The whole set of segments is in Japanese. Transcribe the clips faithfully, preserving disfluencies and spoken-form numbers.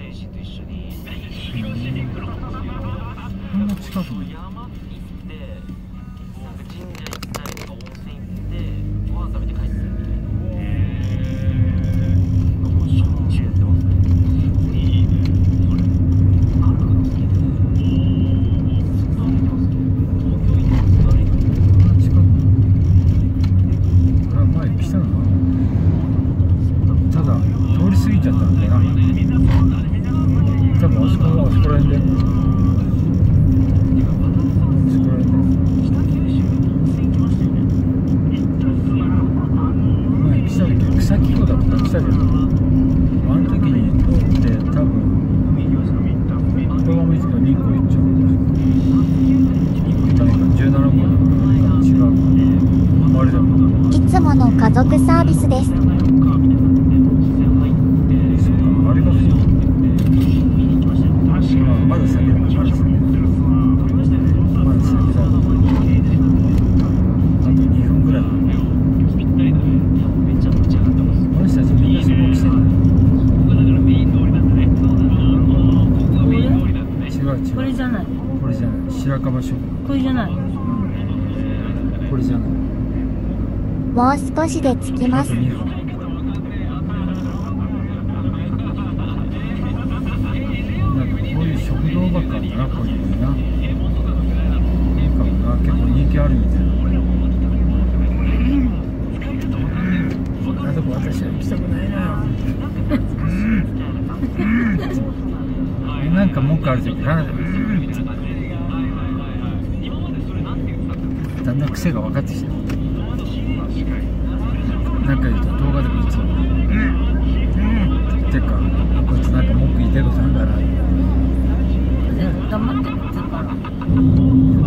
天使と一緒に広島に来るんですよ。こんな近くに山に行って神社行ったりとか温泉行ってご飯食べて帰ってくるみたいな。もうしょっちゅうやってますね。いいね。それ歩くの好きでずっと歩いてますね。東京行ってずっと歩いてます。こんな近く。これは前来たのかな。ただ通り過ぎちゃったんだな。多分あそこはあそこら辺で。草木湖だったら来たけど、あの時に通って多分このまま行くと日光行っちゃう。日光行ったのかじゅうななごう違うあれだもん。いつもの家族サービスです。ありますよ。まだ先だまだ先だまだ先だ。あとにふんぐらい。これじゃない。これじゃない。白樺署。これじゃない。これじゃない。もう少しで着きます。なんかこういう食堂ばっかりな、こういうな。なんか結構人気あるみたいな。こんなとこ私は来たくないな。なんか文句あるじゃん。だんだん癖が分かってきてる。なんか言うと動画でもいつも「っていうかこいつなんか文句言いたいことあるから」黙って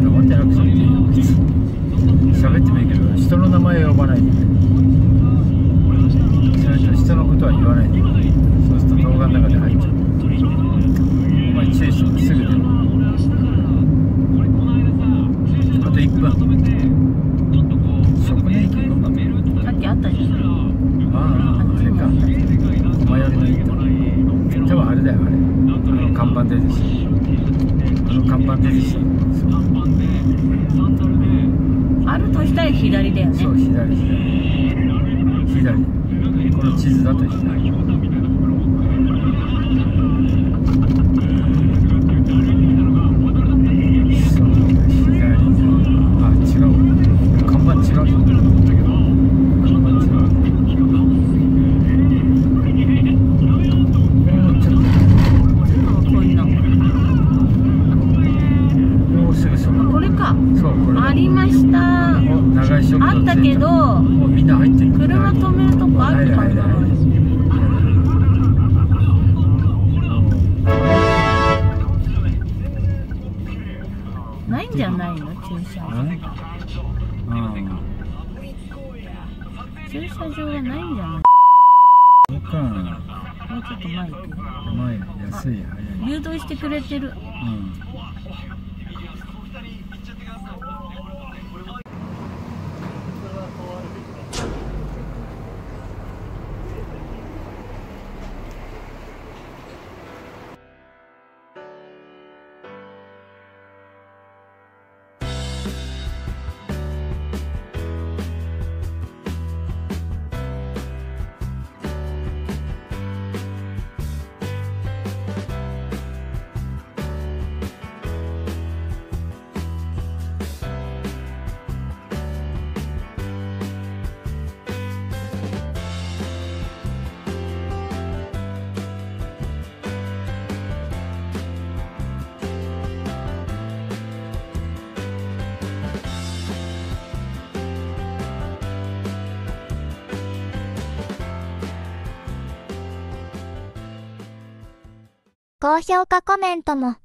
黙ってなくてもいいよ。喋ってもいいけど人の名前は呼ばないで、それと人のことは言わないで、そうすると動画の中で入っちゃう。注意してもすぐ出る。あといっぷん。そこに行くの？さっきあったじゃん。ああ、あれか。迷いの行った。でもあれだよ、あれ。あの看板出てきた。あの看板出てきた。あるとしたら左だよね。そう、左、左。左。この地図だと左。誘導してくれてる。うん。高評価コメントも。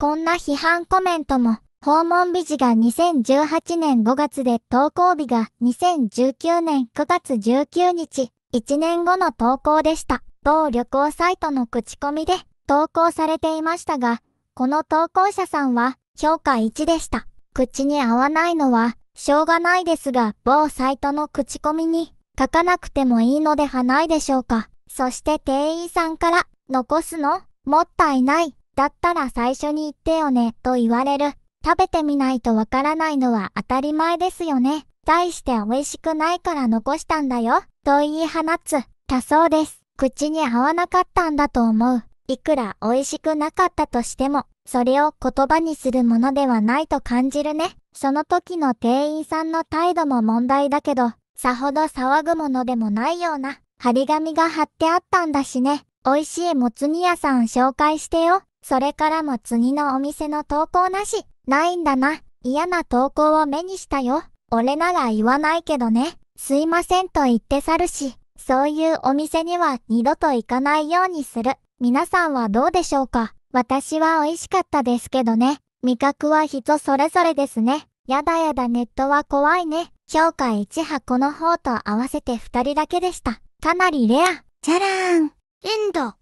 こんな批判コメントも。訪問日時がにせんじゅうはちねんごがつで投稿日がにせんじゅうきゅうねんくがつじゅうくにち。いちねんごの投稿でした。某旅行サイトの口コミで投稿されていましたが、この投稿者さんは評価いちでした。口に合わないのはしょうがないですが、某サイトの口コミに書かなくてもいいのではないでしょうか。そして店員さんから、残すのもったいない。だったら最初に言ってよね、と言われる。食べてみないとわからないのは当たり前ですよね。対して美味しくないから残したんだよ、と言い放つ。だそうです。口に合わなかったんだと思う。いくら美味しくなかったとしても、それを言葉にするものではないと感じるね。その時の店員さんの態度も問題だけど、さほど騒ぐものでもないような、張り紙が貼ってあったんだしね。美味しいもつ煮屋さん紹介してよ。それからも次のお店の投稿なし。ないんだな。嫌な投稿を目にしたよ。俺なら言わないけどね。すいませんと言って去るし、そういうお店には二度と行かないようにする。皆さんはどうでしょうか？私は美味しかったですけどね。味覚は人それぞれですね。やだやだ、ネットは怖いね。評価いち箱の方と合わせてふたりだけでした。かなりレア。じゃらーん。エンド。